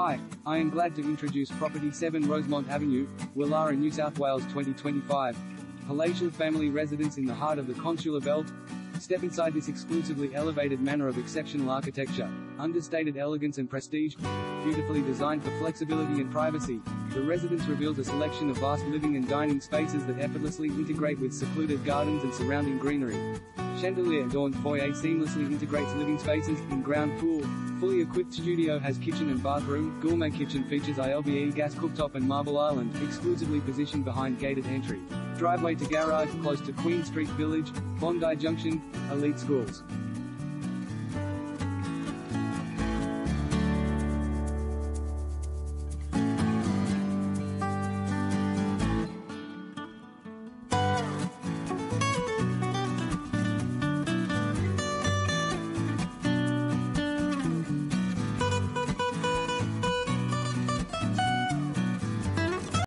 Hi, I am glad to introduce Property 7 Rosemont Avenue, Woollahra, New South Wales 2025. Palatial family residence in the heart of the Consular Belt. Step inside this exclusively elevated manor of exceptional architecture, understated elegance and prestige, beautifully designed for flexibility and privacy. The residence reveals a selection of vast living and dining spaces that effortlessly integrate with secluded gardens and surrounding greenery. Chandelier-adorned foyer seamlessly integrates living spaces, in-ground pool, fully equipped studio has kitchen and bathroom, gourmet kitchen features ILBE gas cooktop and marble island, exclusively positioned behind gated entry. Driveway to garage, close to Queen Street Village, Bondi Junction, elite schools.